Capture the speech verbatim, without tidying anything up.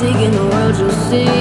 take in the world, you'll see.